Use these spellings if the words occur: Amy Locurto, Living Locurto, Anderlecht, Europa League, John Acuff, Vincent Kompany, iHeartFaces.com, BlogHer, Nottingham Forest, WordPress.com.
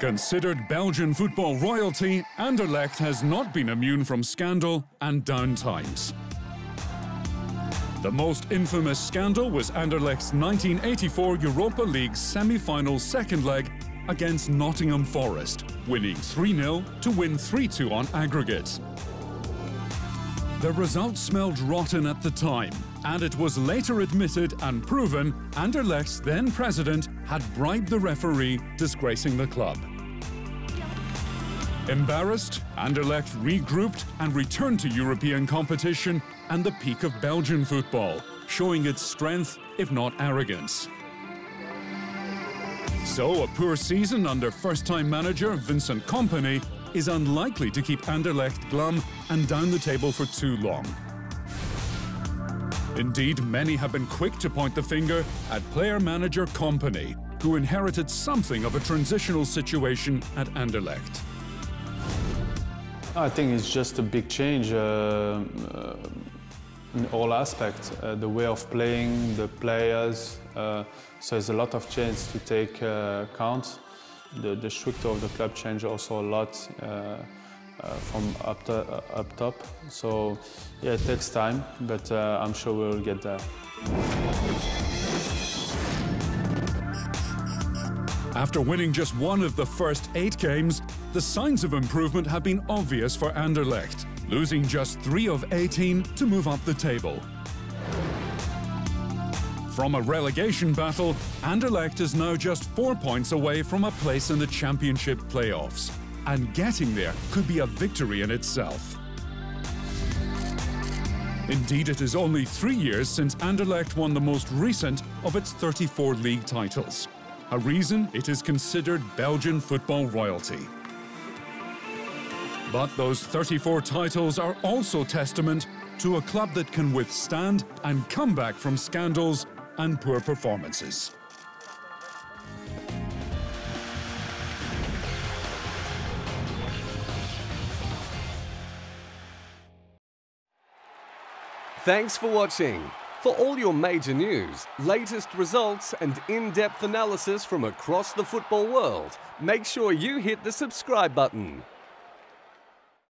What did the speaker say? Considered Belgian football royalty, Anderlecht has not been immune from scandal and down times. The most infamous scandal was Anderlecht's 1984 Europa League semi-final second leg against Nottingham Forest, winning 3-0 to win 3-2 on aggregate. The result smelled rotten at the time, and it was later admitted and proven Anderlecht's then president had bribed the referee, disgracing the club. Embarrassed, Anderlecht regrouped and returned to European competition and the peak of Belgian football, showing its strength, if not arrogance. So a poor season under first-time manager Vincent Kompany is unlikely to keep Anderlecht glum and down the table for too long. Indeed, many have been quick to point the finger at player-manager Kompany, who inherited something of a transitional situation at Anderlecht. I think it's just a big change in all aspects, the way of playing, the players, so there's a lot of change to take account. The structure of the club changed also a lot from up top. So, yeah, it takes time, but I'm sure we'll get there. After winning just one of the first 8 games, the signs of improvement have been obvious for Anderlecht, losing just 3 of 18 to move up the table. From a relegation battle, Anderlecht is now just 4 points away from a place in the championship playoffs. And getting there could be a victory in itself. Indeed, it is only 3 years since Anderlecht won the most recent of its 34 league titles. A reason it is considered Belgian football royalty. But those 34 titles are also testament to a club that can withstand and come back from scandals and poor performances. Thanks for watching. For all your major news, latest results and in-depth analysis from across the football world, make sure you hit the subscribe button.